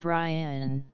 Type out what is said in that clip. Bryan.